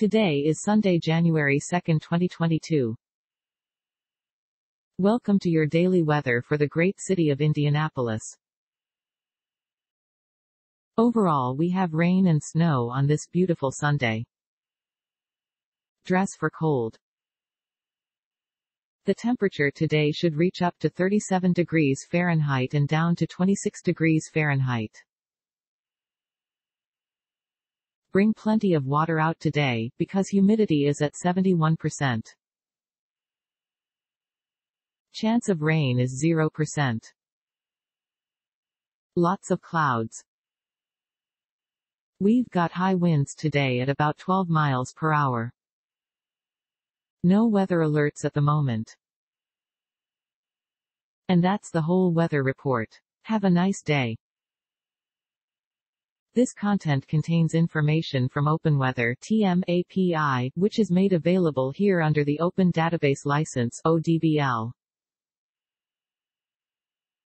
Today is Sunday, January 2, 2022. Welcome to your daily weather for the great city of Indianapolis. Overall, we have rain and snow on this beautiful Sunday. Dress for cold. The temperature today should reach up to 37 degrees Fahrenheit and down to 26 degrees Fahrenheit. Bring plenty of water out today, because humidity is at 71%. Chance of rain is 0%. Lots of clouds. We've got high winds today at about 12 miles per hour. No weather alerts at the moment. And that's the whole weather report. Have a nice day. This content contains information from OpenWeather (TM) API, which is made available here under the Open Database License (ODbL).